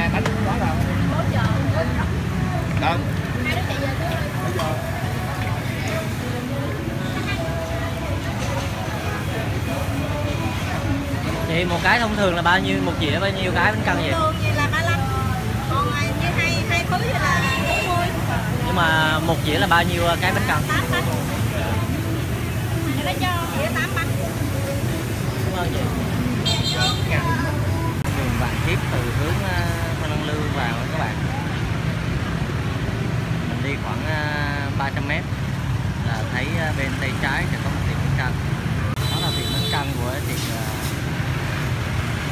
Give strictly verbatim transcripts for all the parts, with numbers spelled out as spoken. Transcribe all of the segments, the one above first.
ngàn bánh quá rồi. Đó. Vậy một cái thông thường là bao nhiêu, một dĩa bao nhiêu cái bánh căn vậy? Thường thì là ba mươi lăm, còn như hai hai thứ thì là bốn mươi. Nhưng mà một dĩa là bao nhiêu cái bánh căn? tám bánh. Thì nó cho dĩa tám bánh. Cảm ơn chị. Đường Vạn Kiếp từ hướng Phan Đăng Lưu vào các bạn. Mình đi khoảng ba trăm mét là thấy bên tay trái sẽ có một tiệm bánh căn. Đó là tiệm bánh căn của tiệm Trần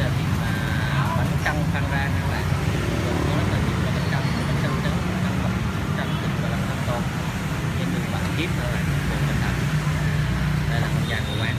là tiệm bánh căn Phan Đăng các bạn. Bánh căn, bánh căn trứng, bánh căn thịt và bánh căn tôm trên đường Vạn Kiếp các bạn. Đây là không gian của quán.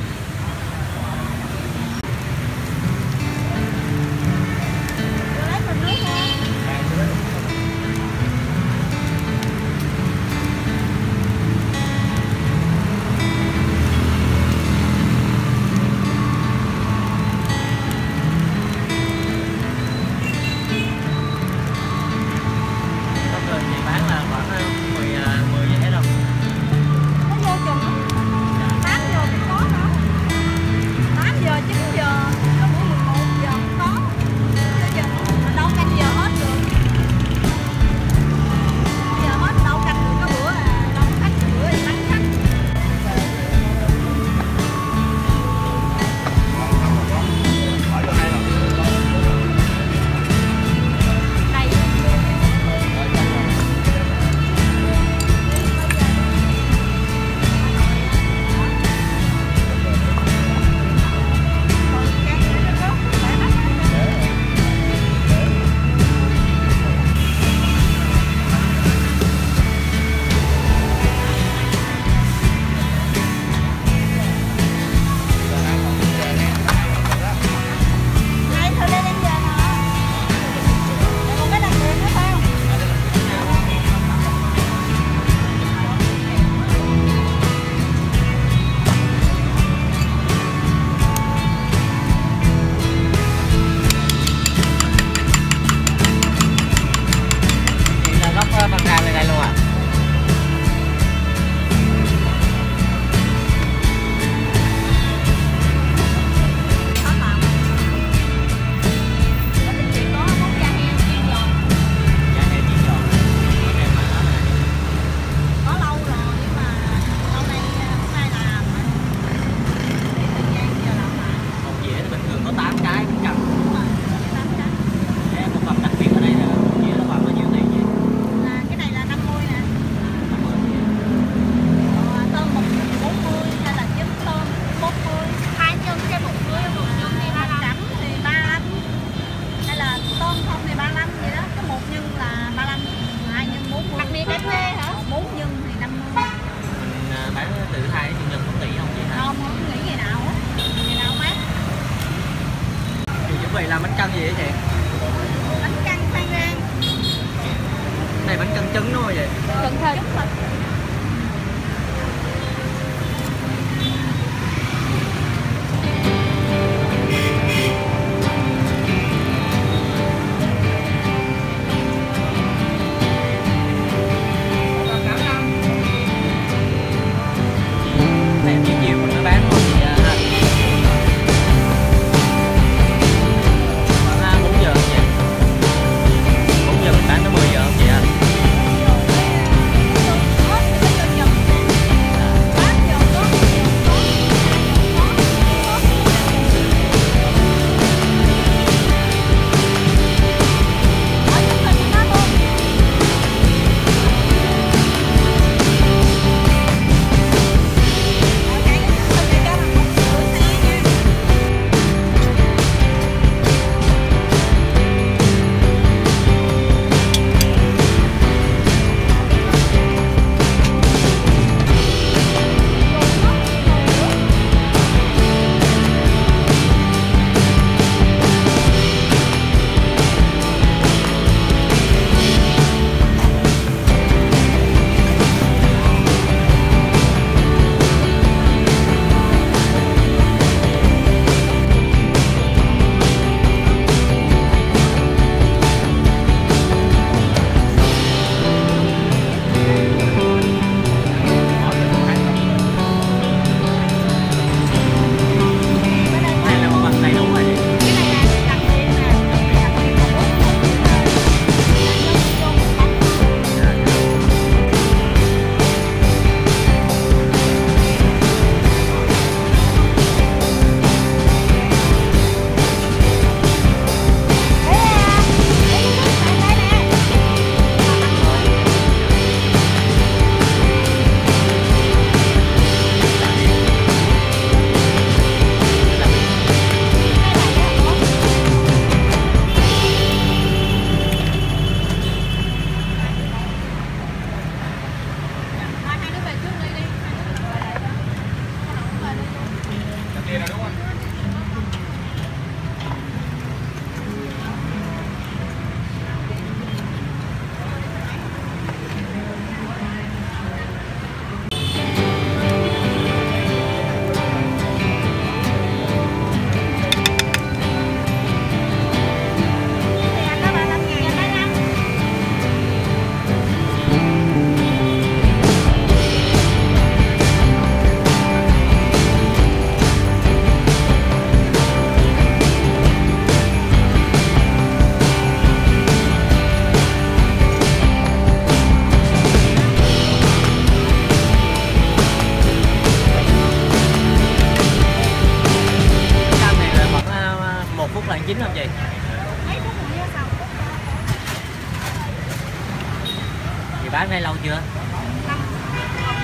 Là bánh căn gì vậy chị? Bánh căn Phan Đăng. Này bánh căn trứng đúng không vậy? Trần Thân. Hãy subscribe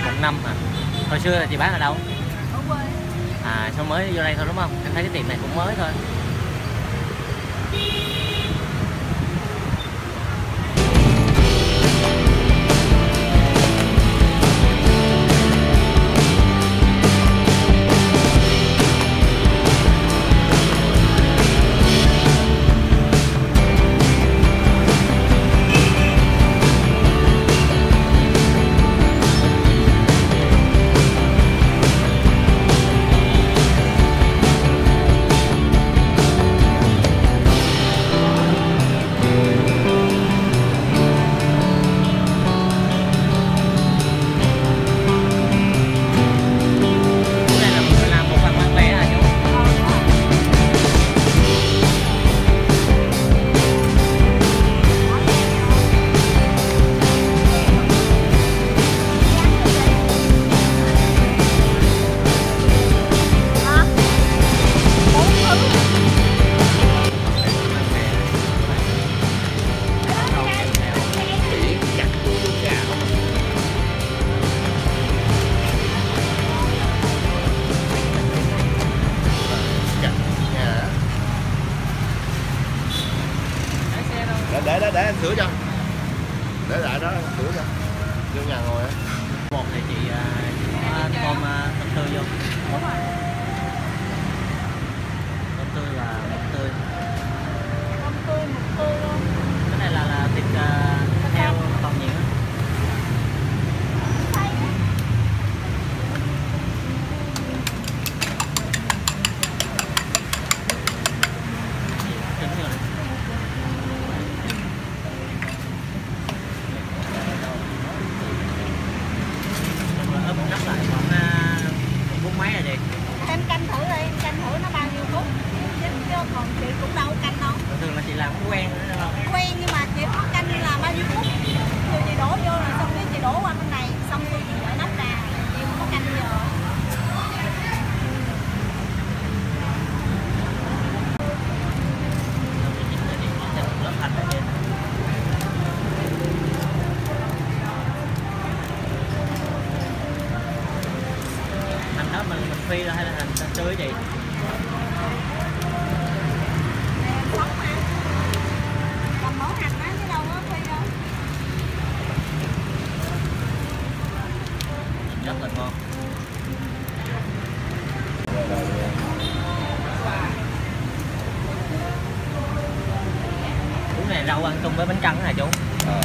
một năm à. Hồi xưa là chị bán ở đâu? Ở quê. À, sao mới vô đây thôi đúng không? Em thấy cái tiệm này cũng mới thôi. Để, để, để em sửa cho. Để lại đó, em sửa cho. Vô nhà ngồi á. Một thì chị có tôm tôm tươi vô. Tôm tươi là mực tươi. Tôm tươi, mực tươi luôn. Cái này là, là thịt uh, heo toàn nhiễm. Phi hay là hành tươi gì? Sống mà. Còn món hành á chứ đâu có phi đâu. Rất là ngon. Uống này rau ăn chung với bánh căn hả chú? Ờ.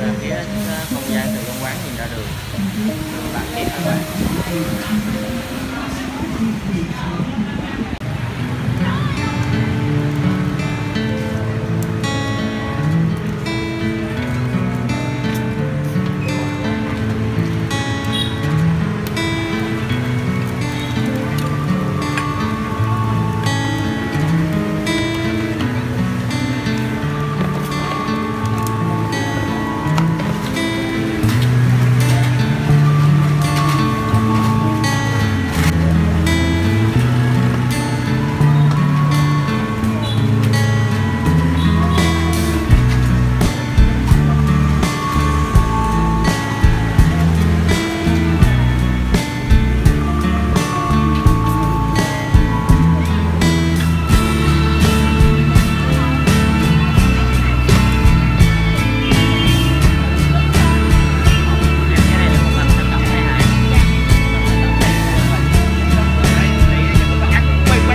Ra phía không gian từ trong quán nhìn ra đường, bạn biết các bạn.